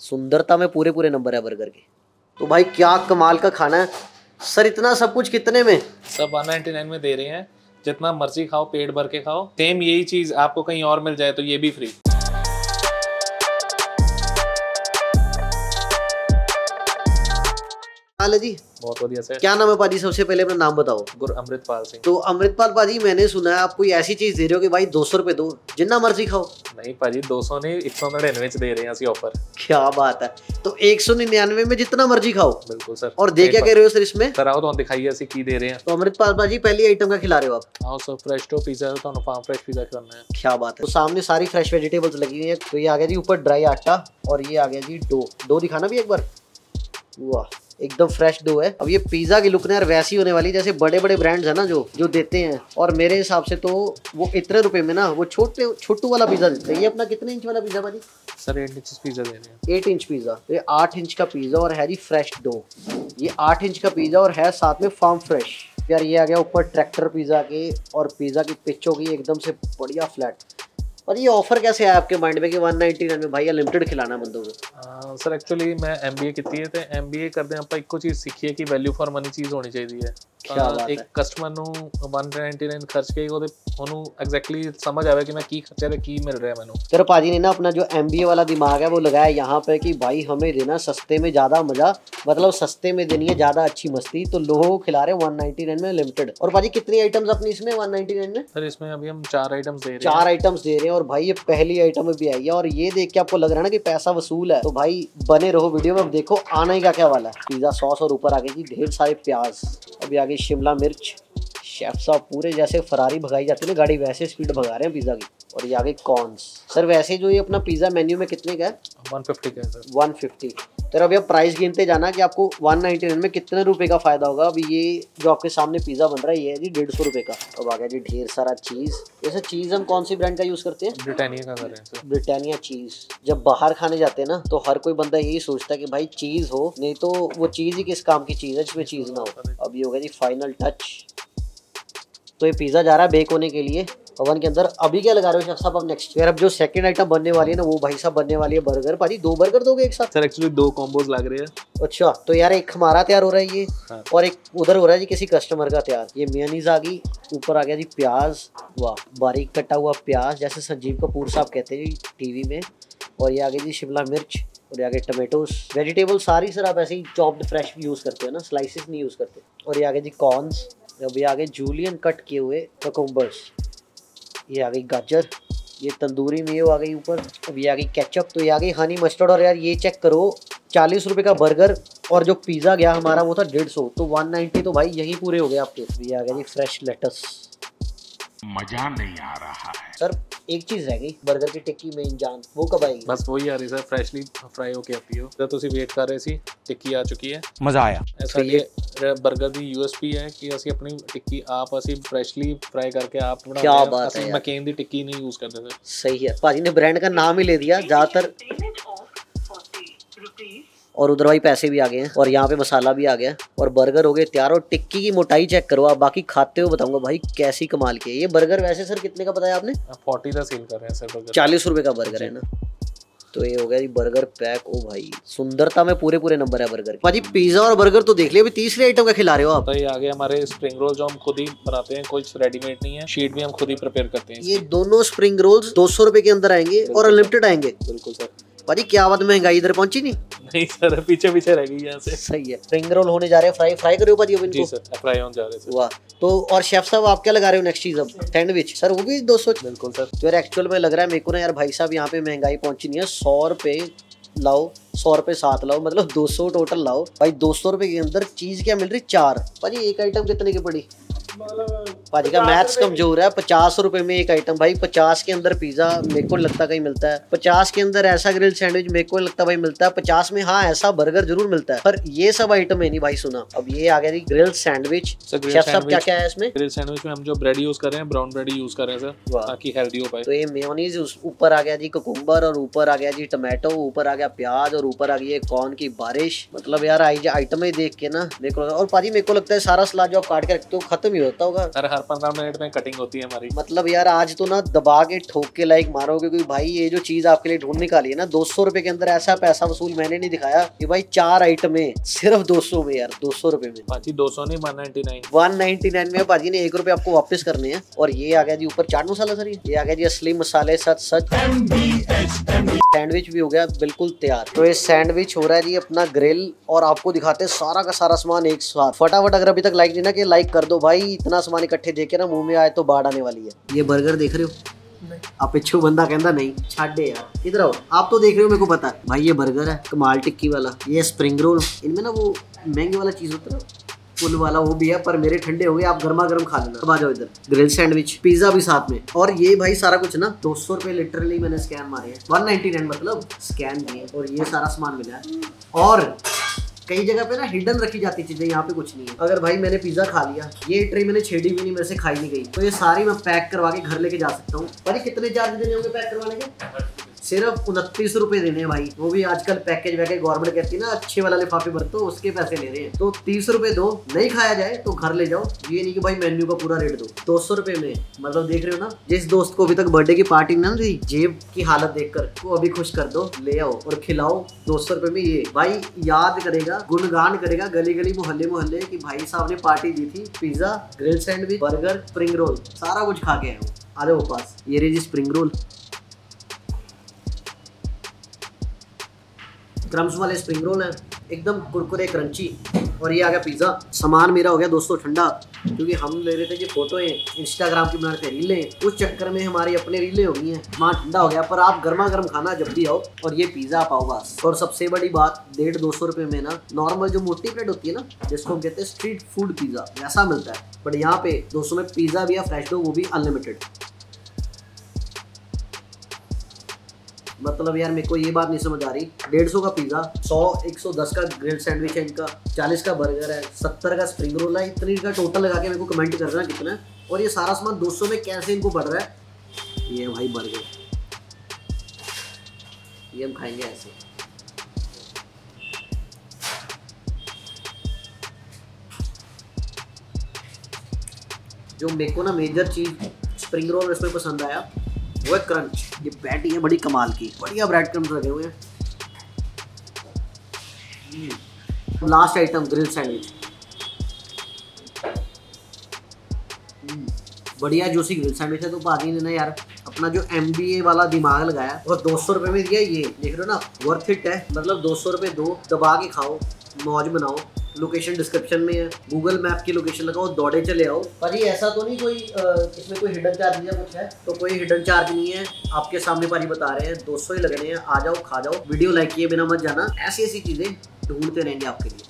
सुंदरता में पूरे पूरे नंबर है बर्गर के। तो भाई क्या कमाल का खाना है सर। इतना सब कुछ कितने में? सब 199 में दे रहे हैं, जितना मर्जी खाओ, पेट भर के खाओ। सेम यही चीज आपको कहीं और मिल जाए तो ये भी फ्री। जी बहुत बढ़िया सर। क्या नाम है पाजी? सबसे पहले अपना नाम बताओ। गुरु अमृतपाल सिंह। तो अमृतपाल पाजी, मैंने सुना है आप कोई ऐसी चीज दे रहे हो कि भाई 200 रुपए दो, जितना मर्जी खाओ। नहीं पाजी, 200 नहीं, 199 दे रहे हैं ऐसी ऑफर। क्या बात है। तो 199 में जितना मर्जी खाओ। बिल्कुल सर। और दे क्या कह रहे हो सर इसमें? सर आओ तो दिखाइए ऐसी की दे रहे हैं। तो अमृतपाल पाजी पहली आइटम का खिला रहे हो आप? आओ सर, फ्रेश टो पिज्जा तो फार्म फ्रेश पिज्जा करना है। क्या बात है। तो सामने सारी फ्रेश वेजिटेबल्स लगी हुई है। तो ये आ गया जी ऊपर ड्राई आटा और ये आ गया जी डो। डो दिखाना भी एक बार। वाह, एकदम फ्रेश डो है। अब ये पिज्जा की लुक ना यार वैसी होने वाली जैसे बड़े बड़े ब्रांड्स है ना जो देते हैं। और मेरे हिसाब से तो वो इतने रुपए में ना वो छोटे छोटू वाला पिज्जा देते हैं। ये अपना कितने इंच वाला पिज्जा भाई? सर 8 इंच पिज्जा दे रहे हैं। 8 इंच पिज्जा। ये 8 इंच का पिज्जा और है जी फ्रेश डो। ये 8 इंच का पिज्जा और है साथ में फार्म फ्रेश। यार ये आ गया ऊपर ट्रैक्टर पिज्जा के और पिज्जा की पिच होगी एकदम से बढ़िया फ्लैट। और ये ऑफर कैसे आया आपके माइंड में कि 199 में भाई अनलिमिटेड खिलाना बंदों को? सर एक्चुअली मैं MBA ਕੀਤੀ ਹੈ ਤੇ MBA ਕਰਦੇ ਆਪਾਂ ਇੱਕੋ ਚੀਜ਼ ਸਿੱਖੀਏ ਕਿ ਵੈਲਿਊ ਫॉर ਮਨੀ ਚੀਜ਼ ਹੋਣੀ ਚਾਹੀਦੀ ਹੈ। ਇੱਕ ਕਸਟਮਰ ਨੂੰ 199 ਖਰਚ ਕੇ ਉਹਨੂੰ ਐਗਜ਼ੈਕਟਲੀ ਸਮਝ ਆਵੇ ਕਿ ਮੈਂ ਕੀ ਖਰਚਾ ਤੇ ਕੀ ਮਿਲ ਰਿਹਾ ਮੈਨੂੰ। ਤੇਰੇ ਪਾਜੀ ਨੇ ਨਾ ਆਪਣਾ ਜੋ MBA ਵਾਲਾ ਦਿਮਾਗ ਹੈ ਉਹ ਲਗਾਇਆ ਯਹਾਂ ਪੇ ਕਿ ਭਾਈ ਹਮੇ ਦੇਣਾ ਸਸਤੇ ਮੇ ਜ਼ਿਆਦਾ ਮਜ਼ਾ, ਮਤਲਬ ਸਸਤੇ ਮੇ ਦੇਣੀ ਹੈ ਜ਼ਿਆਦਾ ਅੱਛੀ ਮਸਤੀ। तो लोगों को खिला रहे 199 में लिमिटेड। और पाजी कितनी आइटम्स अपनी इसमें 199 में? सर इसमें अभी हम 4 आइटम्स दे रहे हैं। 4 आइटम्स दे रहे हैं और भाई ये पहली आइटम भी आई है। और ये देख के आपको लग रहा है ना कि पैसा वसूल है। तो भाई बने रहो वीडियो में, अब देखो आना ही क्या वाला है। पिज्जा सॉस और ऊपर आ गई जी ढेर सारे प्याज, अभी आगे शिमला मिर्च। शेफ साहब पूरे जैसे फरारी भगाई जाती है ना गाड़ी वैसे स्पीड भगा रहे हैं पिज्जा की। और ये आगे कॉर्न्स। सर वैसे जो ये अपना पिज्जा मेन्यू में कितने का है? 150 का है सर। 150। तो अभी आप प्राइस गिनते जाना कि आपको 199 में कितने रुपए का फायदा होगा। अभी ये जो आपके सामने पिज्जा बन रहा है ये है जी 150 रुपए का। अब आ गया जी ढेर सारा चीज। जैसे चीज हम कौन सी ब्रांड का यूज करते हैं? ब्रिटानिया का कर रहे हैं सर। ब्रिटानिया चीज। जब बाहर खाने जाते हैं ना तो हर कोई बंदा यही सोचता है कि भाई चीज हो, नहीं तो वो चीज ही किस काम की चीज है जिसमें चीज ना हो। अब ये हो गया जी फाइनल टच। तो ये पिज्जा जा रहा है बेक होने के लिए ओवन के अंदर। अभी क्या लगा रहे हो शेफ साहब आप नेक्स्ट? यार अब जो सेकंड आइटम बनने वाली है ना वो भाई साहब बनने वाली है बर्गर। पाजी 2 बर्गर दोगे एक साथ? सर एक्चुअली 2 कॉम्बोज लग रहे हैं। अच्छा, तो यार एक हमारा तैयार हो रहा है ये। हाँ। और एक उधर हो रहा है जी किसी कस्टमर का तैयार। ये मेयोनीज आ गई, ऊपर आ गया जी प्याज। वाह, बारीक कटा हुआ प्याज जैसे संजीव कपूर साहब कहते हैं TV में। और ये आ गई जी शिमला मिर्च और ये आ गए टमेटोज। वेजिटेबल सारी सर आप ऐसे ही चॉप्ड फ्रेश यूज करते हो ना, स्लाइसिस नहीं यूज करते। और ये आ गए जी कॉर्न्स। अभी आगे जूलियन कट किए हुए ककुम्बर्स। ये आ गई गाजर। ये तंदूरी मेयो आ गई ऊपर। अब ये आ गई केचप। तो ये आ गई हनी मस्टर्ड। और यार ये चेक करो 40 रुपये का बर्गर और जो पिज़्ज़ा गया हमारा वो था 150। तो 190 तो भाई यही पूरे हो गए आपके। ये आ गया जी फ्रेश लेटस। मजा नहीं आ रहा है सर। एक चीज रह गई बर्गर की टिक्की में इंजान, वो कब आएगी? बस वही आ रही सर, फ्रेशली फ्राई होके आती हो। तो वेट कर रहे सी टिक्की आ चुकी है। मजा आया। ऐसा ये बर्गर दी USP है कि ਅਸੀਂ ਆਪਣੀ ਟਿੱਕੀ ਆਪ ਅਸੀਂ ਫਰੈਸ਼ਲੀ ਫਰਾਈ ਕਰਕੇ ਆਪ ਬਣਾਉਂਦੇ ਹਾਂ। ਅਸੀਂ ਮਕੇਨ ਦੀ ਟਿੱਕੀ ਨਹੀਂ ਯੂਜ਼ ਕਰਦੇ ਸਰ। ਸਹੀ ਹੈ ਭਾਜੀ ਨੇ ਬ੍ਰਾਂਡ ਦਾ ਨਾਮ ਹੀ ਲੈ ਦਿਆ ਜ਼ਿਆਦਾਤਰ। और उधर भाई पैसे भी आ गए हैं और यहाँ पे मसाला भी आ गया और बर्गर हो गए तैयार। और टिक्की की मोटाई चेक करो आप, बाकी खाते हुए बताऊंगा भाई कैसी कमाल की है ये बर्गर। वैसे सर कितने का बताया आपने? 40 का सेल कर रहे हैं सर बर्गर। 40 रुपए का बर्गर है ना। तो ये हो गया जी बर्गर पैक। ओ भाई सुंदरता में पूरे पूरे नंबर है बर्गर। भाजी पिज्जा और बर्गर तो देख लिया, अभी तीसरे आइटम का खिला रहे हो आप? तो ये आ गए हमारे स्प्रिंग रोल जो हम खुद ही बनाते हैं, कुछ रेडीमेड नहीं है। शीट भी हम खुद ही प्रिपेयर करते हैं। ये दोनों स्प्रिंग रोल्स 200 रुपए के अंदर आएंगे और अनलिमिटेड आएंगे। बिल्कुल सर। भाजी क्या बात, महंगाई इधर पहुंची नहीं सर, पीछे पीछे रह गई यहाँ से। सही है। स्प्रिंग रोल होने जा रहे हैं फ्राई। फ्राई करो भाजी अब इनको। जी सर, फ्राई होने जा रहे हैं। वाह। तो और शेफ साहब आप क्या लगा रहे हो नेक्स्ट चीज? अब सैंडविच सर, वो भी 200। बिल्कुल सर। तो यार एक्चुअल में लग रहा है मेरे को ना यार भाई साहब यहाँ पे महंगाई पहुंची नहीं है। 100 रुपए लाओ, 100 रुपए साथ लाओ, मतलब 200 टोटल लाओ। भाई 200 रुपए के अंदर चीज क्या मिल रही? 4। भाजी एक आइटम कितने की पड़ी? भाजी का मैथ्स कमजोर है। 50 रुपए में एक आइटम। भाई 50 के अंदर पिज्जा मेरे को लगता कहीं मिलता है, 50 के अंदर ऐसा ग्रिल सैंडविच मेरे को लगता भाई मिलता है, 50 में हाँ ऐसा बर्गर जरूर मिलता है, पर ये सब आइटम है नहीं भाई सुना। अब ये आ गया जी ग्रिल सैंडविच। शेफ साहब क्या क्या है इसमें? ग्रिल सैंडविच में हम जो ब्रेड यूज कर रहे हैं ब्राउन ब्रेड यूज कर रहे हैं सर, ताकि हेल्दी हो पाए। तो ये मेयोनीज, ऊपर आ गया जी ककुम्बर और ऊपर आ गया जी टमाटो, ऊपर आ गया प्याज और ऊपर आ गई कॉर्न की बारिश। मतलब यार आइटमें देख के ना मेरे को, और पाजी मेरे को लगता है सारा सलाद जो आप काट के रखते हो खत्म भी होता होगा। अरे हर 15 मिनट में कटिंग होती है हमारी। मतलब यार आज तो ना दबा के ठोक के लाइक मारो, क्योंकि भाई ये जो चीज आपके लिए ढूंढ निकाली है ना 200 रुपए के अंदर, ऐसा पैसा वसूल मैंने नहीं दिखाया कि भाई 4 आइटमें सिर्फ 200 में यार, 200 रुपए में। भाजी 200 नहीं 199, 199 में भाजी ने 1 रुपए आपको वापस करने हैं। और ये आ गया जी ऊपर चाट मसाला, सर ये आ गया जी असली मसाले साथ साथ। सैंडविच भी हो गया बिल्कुल तैयार। तो ये सैंडविच हो रहा है जी अपना ग्रिल, और आपको दिखाते हैं सारा का सारा सामान एक साथ फटाफट। अगर अभी तक लाइक नहीं ना कि लाइक कर दो भाई, इतना सामान इकट्ठे देखे ना मुंह में आए तो बाढ़ आने वाली है। ये बर्गर देख रहे हो आप, पिछू बंदा कहता नहीं छाड़े यार किधर हो आप, तो देख रहे हो मेरे को पता है भाई। ये बर्गर है कमाल टिक्की वाला, ये स्प्रिंग रोल, इनमें ना वो महंगे वाला चीज होता है फुल वाला, वो भी है पर मेरे ठंडे हो गए, आप गर्मा गर्म खा लेना। अब आ जाओ इधर ग्रिल सैंडविच, पिज्जा भी साथ में। और ये भाई सारा कुछ ना 200 रुपए लिटरली मैंने स्कैन मारे हैं, 199 मतलब स्कैन दिए। और ये सारा सामान मिला है, और कई जगह पे ना हिडन रखी जाती चीजें, यहाँ पे कुछ नहीं है। अगर भाई मैंने पिज्जा खा लिया, ये ट्रे मैंने छेड़ी भी नहीं, मेरे से खाई नहीं गई, तो ये सारी मैं पैक करवा के घर लेके जा सकता हूँ। भाई कितने चार्ज देने होंगे पैक करवाने के? सिर्फ 29 रुपए देने हैं भाई, वो भी आजकल पैकेज वैकेज गवर्नमेंट कहती है ना अच्छे वाला लिफाफे भरतो, उसके पैसे ले रहे हैं। तो 30 रुपए दो, नहीं खाया जाए तो घर ले जाओ, ये नहीं कि भाई मेन्यू का पूरा रेट दो। 200 रुपए में मतलब देख रहे हो ना, जिस दोस्त को अभी तक बर्थडे की पार्टी ना दी, जेब की हालत देखकर वो अभी खुश कर दो, ले आओ और खिलाओ 200 रुपए में। ये भाई याद करेगा, गुणगान करेगा गली गली मोहल्ले मोहल्ले की भाई साहब ने पार्टी दी थी। Pizza, grill sandwich, burger, spring roll, सारा कुछ खा के आया हूँ। आ जाओ पास, ये रही स्प्रिंग रोल, क्रम्स वाले स्प्रिंग रोल हैं एकदम कुरकुरे क्रंची। और ये आ गया पिज़्ज़ा। सामान मेरा हो गया दोस्तों ठंडा, क्योंकि हम ले रहे थे कि फोटोएं इंस्टाग्राम की बना रहे थे रीलें, उस चक्कर में हमारी अपने रीलें हो गई हैं। सामान ठंडा हो गया, पर आप गर्मा गर्म खाना जब भी आओ। और ये पिज़्ज़ा पाओगा, और सबसे बड़ी बात 150-200 रुपये में ना नॉर्मल जो मोटी प्लेट होती है ना, जिसको हम कहते हैं स्ट्रीट फूड पिज़्ज़ा, वैसा मिलता है। बट यहाँ पे 200 में पिज़्ज़ा भी है फ्रेश डो, वो भी अनलिमिटेड। मतलब यार मेरे को ये बात नहीं समझ आ रही, 150 का पिज़्ज़ा, 100-110 का ग्रिल सैंडविच है इनका, 40 का बर्गर है, 70 का स्प्रिंग रोल है, इतनी का टोटल लगा के मेरे को कमेंट कर देना कितना है। और ये सारा सामान 200 में कैसे इनको पड़ रहा है। ये भाई बर्गर, ये हम खाएंगे ऐसे। जो मेरे को ना मेजर चीज़ स्प्रिंग रोल इसमें पसंद आया वो है क्रंच। ये पैटी है बड़ी कमाल की, बढ़िया ब्रेड क्रम्स लगे हुए हैं। लास्ट आइटम ग्रिल सैंडविच, बढ़िया जूसी ग्रिल सैंडविच है। तो भाजी ने ना यार अपना जो MBA वाला दिमाग लगाया, और 200 रुपये में दिया। ये देख रहे हो ना, वर्थ इट है। मतलब 200 रुपये दो, दबा के खाओ, मौज बनाओ। लोकेशन डिस्क्रिप्शन में है, गूगल मैप की लोकेशन लगाओ, दौड़े चले आओ। पर ये ऐसा तो नहीं कोई इसमें कोई हिडन चार्ज या कुछ है, तो कोई हिडन चार्ज नहीं है। आपके सामने पारी बता रहे हैं 200 ही लगने हैं। आ जाओ, खा जाओ, वीडियो लाइक किए बिना मत जाना। ऐसी ऐसी चीज़ें ढूंढते रहेंगे आपके लिए।